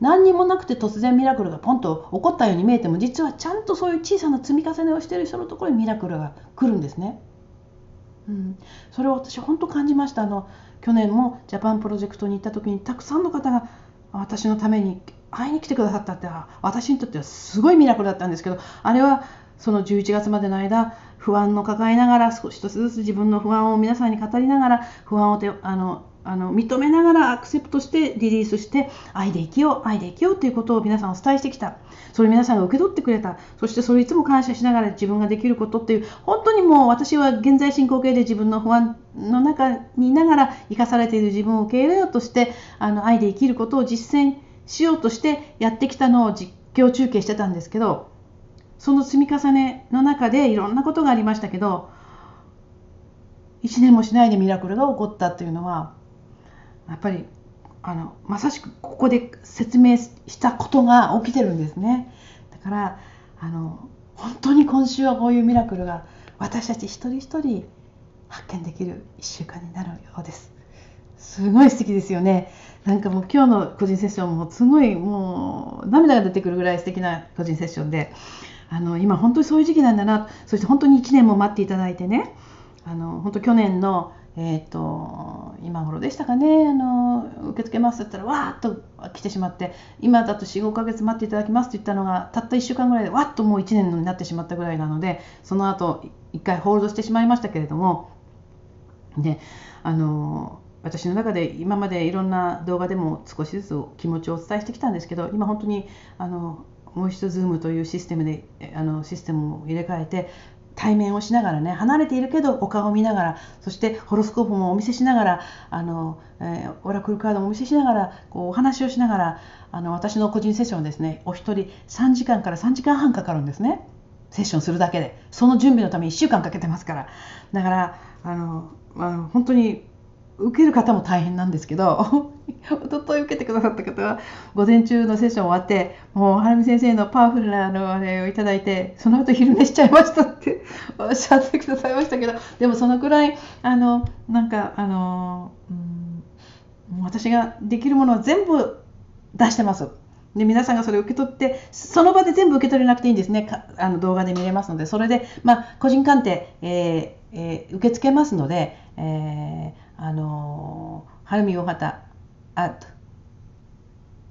何にもなくて突然ミラクルがポンと起こったように見えても、実はちゃんとそういう小さな積み重ねをしている人のところにミラクルが来るんですね。うん、それを私本当感じました。あの去年もジャパンプロジェクトに行った時に、たくさんの方が私のために会いに来てくださったって、私にとってはすごいミラクルだったんですけど、あれはそのじゅういちがつまでの間、不安を抱えながら、少し一つずつ自分の不安を皆さんに語りながら、不安をてあのあの認めながらアクセプトしてリリースして、愛で生きよう愛で生きようということを皆さんお伝えしてきた。それ皆さんが受け取ってくれた。そしてそれいつも感謝しながら自分ができることっていう、本当にもう私は現在進行形で自分の不安の中にいながら生かされている自分を受け入れようとして、あの愛で生きることを実践しようとしてやってきたのを実況中継してたんですけど、その積み重ねの中でいろんなことがありましたけど、いちねんもしないでミラクルが起こったっていうのは、やっぱりあのまさしくここで説明したことが起きてるんですね。だからあの本当に今週はこういうミラクルが私たち一人一人発見できるいっしゅうかんになるようです。すごい素敵ですよね。なんかもう今日の個人セッションもすごい、もう涙が出てくるぐらい素敵な個人セッションで、あの今本当にそういう時期なんだな。そして本当にいちねんも待っていただいてね、あの本当去年のえー、と今頃でしたかね、あの受け付けますって言ったらわーっと来てしまって、今だと よん、ごかげつ待っていただきますと言ったのがたったいっしゅうかんぐらいでわっともういちねんになってしまったぐらいなので、その後いっかいホールドしてしまいましたけれども、であの私の中で今までいろんな動画でも少しずつ気持ちをお伝えしてきたんですけど、今本当にあのもう一度 Zoom というシステムであのシステムを入れ替えて、対面をしながらね、離れているけどお顔を見ながら、そしてホロスコープもお見せしながら、あの、えー、オラクルカードもお見せしながら、こうお話をしながら、あの私の個人セッションですね、お一人さんじかんからさんじかんはんかかるんですね。セッションするだけで、その準備のためにいっしゅうかんかけてますから。だからあのあの本当に受ける方も大変なんですけど一昨日受けてくださった方は午前中のセッション終わって、もうはるみ先生のパワフルなあのあれをいただいて、その後昼寝しちゃいましたっておっしゃってくださいましたけど、でもそのくらいあのなんかあの、うん、私ができるものは全部出してます。で皆さんがそれを受け取って、その場で全部受け取れなくていいんですね。あの動画で見れますので、それで、まあ、個人鑑定、えーえー、受け付けますので、えー、あのはるみおはた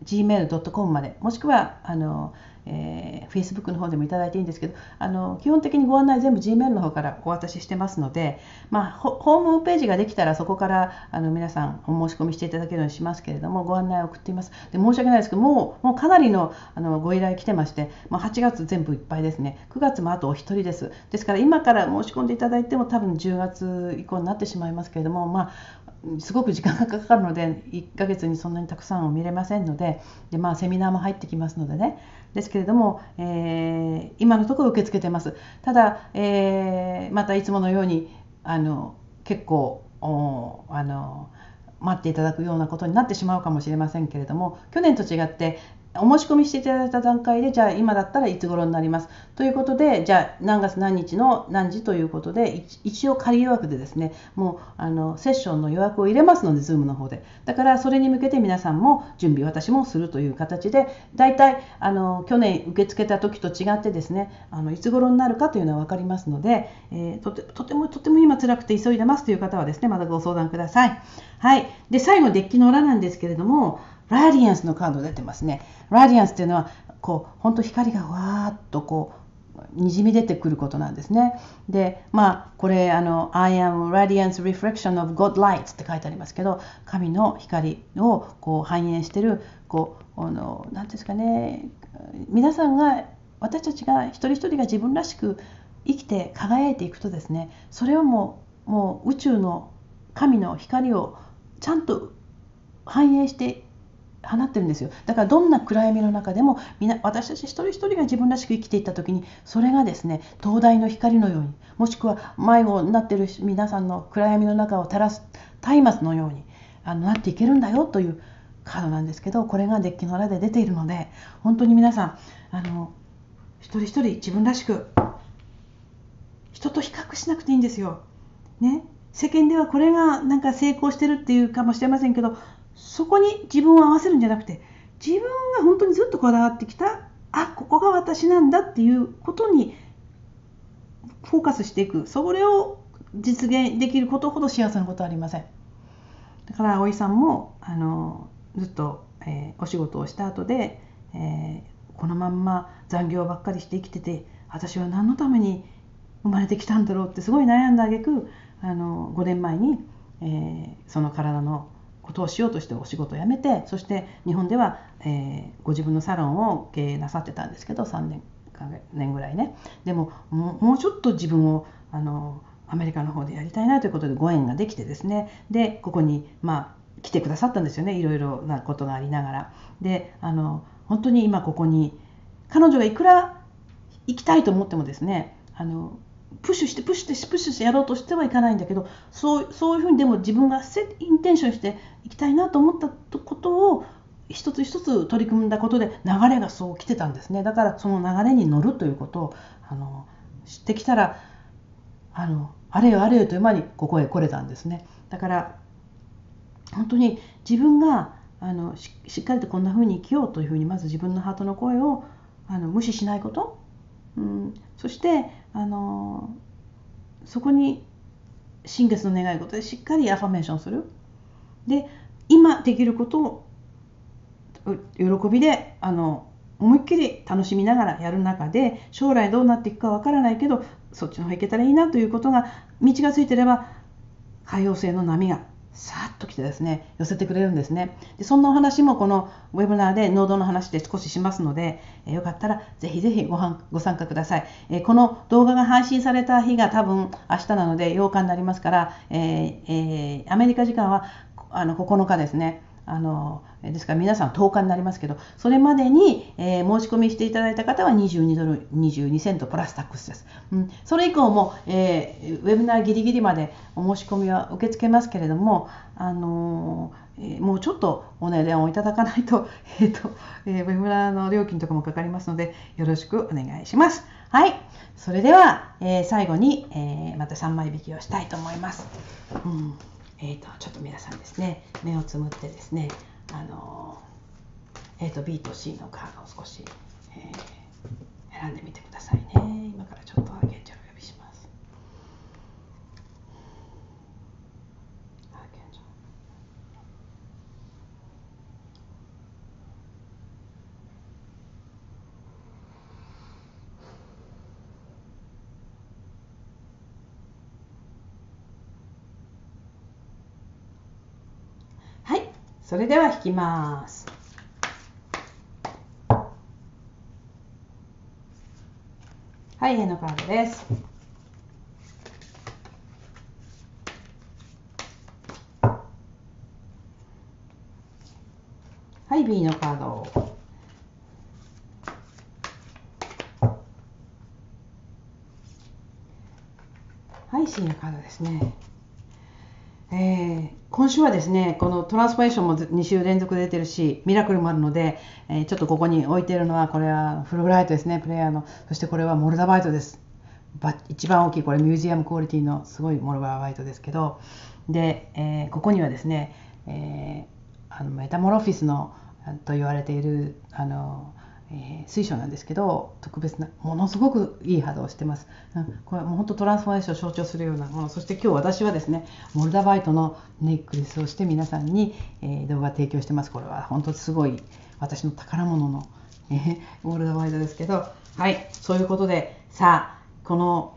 ジーメールドットコム まで、もしくはあの、えー、Facebook の方でもいただいていいんですけど、あの基本的にご案内全部 Gmail の方からお渡ししてますので、まあ、ホームページができたらそこからあの皆さんお申し込みしていただけるようにしますけれども、ご案内を送っています。で申し訳ないですけど、もう、もうかなりの、あのご依頼来てまして、まあ、はちがつ全部いっぱいですね。くがつもあとお一人です。ですから今から申し込んでいただいても多分じゅうがつ以降になってしまいますけれども、まあすごく時間がかかるので、いっかげつにそんなにたくさんを見れませんので、で、まあ、セミナーも入ってきますのでね、ですけれども、えー、今のところ受け付けてます。ただ、えー、またいつものようにあの結構おあの待っていただくようなことになってしまうかもしれませんけれども、去年と違ってお申し込みしていただいた段階で、じゃあ今だったらいつ頃になりますということで、じゃあ何月何日の何時ということで、一応仮予約でですね、もうあのセッションの予約を入れますので、Zoom の方で。だからそれに向けて皆さんも準備、私もするという形で、大体あの去年受け付けた時と違ってですね、あのいつ頃になるかというのは分かりますので、えー、とて、とてもとても今辛くて急いでますという方はですね、またご相談ください。はい、で最後、デッキの裏なんですけれども、ラディアンスのカード出てますね。ラディアンスというのはこう本当光がわーっとこうにじみ出てくることなんですね。で、まあこれあの I am radiance reflection of God light って書いてありますけど、神の光をこう反映しているこうあのなんですかね、皆さんが私たちが一人一人が自分らしく生きて輝いていくとですね、それをもうもう宇宙の神の光をちゃんと反映して放ってるんですよ。だからどんな暗闇の中でもみな私たち一人一人が自分らしく生きていった時に、それがですね灯台の光のように、もしくは迷子になっている皆さんの暗闇の中を照らす松明のようにあのなっていけるんだよというカードなんですけど、これがデッキの裏で出ているので、本当に皆さんあの一人一人自分らしく、人と比較しなくていいんですよ。ね、世間ではこれがなんか成功してるっていうかもしれませんけど、そこに自分を合わせるんじゃなくて、自分が本当にずっとこだわってきた、あ、ここが私なんだっていうことにフォーカスしていく、それを実現できることほど幸せなことはありません。だから葵さんもあのずっと、えー、お仕事をした後で、えー、このまんま残業ばっかりして生きてて、私は何のために生まれてきたんだろうってすごい悩んだ挙句、あのごねんまえに、えー、その体のことをしようとしてお仕事を辞めて、そして日本では、えー、ご自分のサロンを経営なさってたんですけど、さんねんぐらいね。でももう、もうちょっと自分をあのアメリカの方でやりたいなということでご縁ができてですね、でここに、まあ、来てくださったんですよね、いろいろなことがありながら。であの本当に今ここに彼女がいくら行きたいと思ってもですね、あのプッシュしてプッシュしてプッシュしてやろうとしてはいかないんだけど、そう、そういうふうにでも自分がセインテンションしていきたいなと思ったことを一つ一つ取り組んだことで流れがそう来てたんですね。だからその流れに乗るということをあの知ってきたら、あのあれよあれよという間にここへ来れたんですね。だから本当に自分があの し, しっかりとこんなふうに生きようというふうに、まず自分のハートの声をあの無視しないこと、うん、そしてあのそこに新月の願い事でしっかりアファメーションする。で今できることを喜びであの思いっきり楽しみながらやる中で、将来どうなっていくかわからないけど、そっちの方行けたらいいなということが道がついてれば、海洋性の波がさっと来てですね寄せてくれるんですね。でそんなお話もこのウェブナーで、ノードの話で少ししますので、えよかったらぜひぜひ ご, はご参加ください。えこの動画が配信された日が多分明日なのでようかになりますから、えーえー、アメリカ時間はあのここのかですね。あのですから皆さんとおかになりますけど、それまでに、えー、申し込みしていただいた方はにじゅうにドルにじゅうにセントプラスタックスです。うん、それ以降も、えー、ウェブナーギリギリまでお申し込みは受け付けますけれども、あのーえー、もうちょっとお値段をいただかないと、えーとえー、ウェブナーの料金とかもかかりますので、よろしくお願いします。はい、それでは、えー、最後に、えー、またさんまい引きをしたいと思います。うん、えーと、ちょっと皆さんですね、目をつむってですね、あのーえーと、B と C のカードを少し、えー、選んでみてくださいね。今からちょっと現状をお呼びします。それでは引きます。はい、絵のカードです。はい、B のカード。はい、C のカードですね。えー今週はですね、このトランスフォーメーションもに週連続出てるし、ミラクルもあるので、えー、ちょっとここに置いているのは、これはフルブライトですね、プレイヤーの。そしてこれはモルダバイトです。一番大きい、これミュージアムクオリティのすごいモルダバイトですけど、で、えー、ここにはですね、えー、あのメタモロフィスのと言われているあの、えー、水晶なんですけど、特別な、ものすごくいい波動をしてます。うん、これはもう本当トランスフォーメーションを象徴するようなもの。そして今日私はですね、モルダバイトのネックレスをして皆さんに、えー、動画提供してます。これは本当すごい私の宝物の、えー、モルダバイトですけど、はい、そういうことで、さあ、この、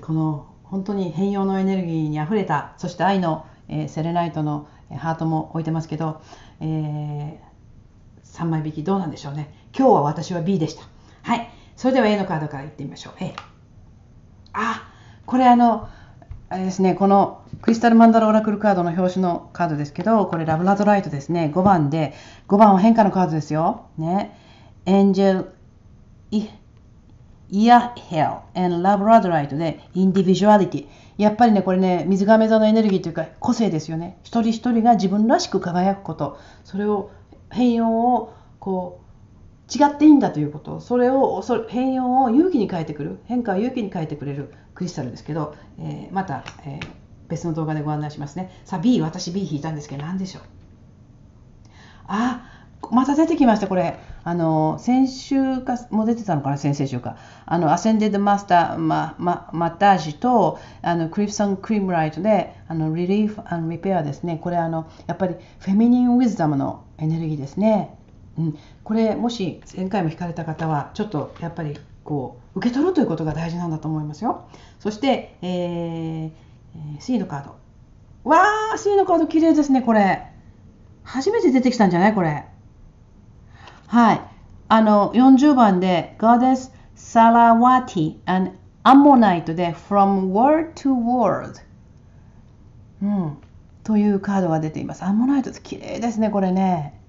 この本当に変容のエネルギーにあふれた、そして愛の、えー、セレナイトのハートも置いてますけど、えーさんまい引きどうなんでしょうね。今日は私は ビー でした。はい。それでは エー のカードからいってみましょう。A。あ、これあの、あれですね、このクリスタルマンダラオラクルカードの表紙のカードですけど、これラブラドライトですね。ごばんで、ごばんは変化のカードですよ。ね。エンジェル、イヤヘル、エンラブラドライトで、インディビジュアリティ。やっぱりね、これね、水亀座のエネルギーというか、個性ですよね。一人一人が自分らしく輝くこと。それを、変容をこう違っていいんだということ、それをそれ変容を勇気に変えてくる、変化を勇気に変えてくれるクリスタルですけど、えー、また、えー、別の動画でご案内しますね。さあ ビー、 私 ビー 引いたんですけど、何でしょう。あ、また出てきました。これあの先週かもう出てたのかな、先々週か、あのアセンデッドマスターマママッタージとあのクリプソンクリームライトであのリリーフ&リペアですね。これあのやっぱりフェミニンウィズダムのエネルギーですね。うん、これもし前回も引かれた方はちょっとやっぱりこう受け取るということが大事なんだと思いますよ。そして、えー、シー のカード。わー、シー のカード綺麗ですね。これ初めて出てきたんじゃないこれ。はい、あのよんじゅうばんで Goddess Sarawati and Ammonite で From World to World、うん、というカードが出ています。アンモナイト綺麗ですねこれね。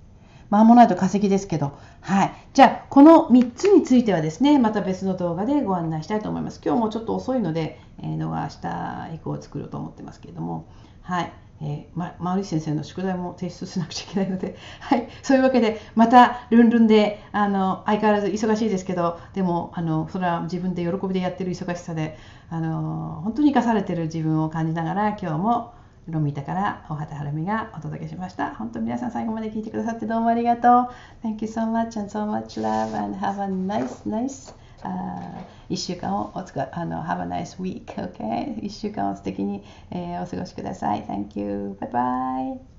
まあ、アンモナイト化石ですけど、はい、じゃあこのみっつについてはですね、また別の動画でご案内したいと思います。今日もちょっと遅いので、えー、動画明日以降作ろうと思ってますけれども、はい、えー、マウリ先生の宿題も提出しなくちゃいけないので、はい、そういうわけでまたルンルンであの相変わらず忙しいですけど、でもあのそれは自分で喜びでやってる忙しさで、あの本当に生かされてる自分を感じながら、今日もロミータから大畑晴美がお届けしました。本当に皆さん最後まで聞いてくださってどうもありがとう。Thank you so much and so much love and have a nice, nice、uh, いっしゅうかんをおつかあの Have a nice week, okay? いっしゅうかんを素敵に、えー、お過ごしください。Thank you. Bye bye.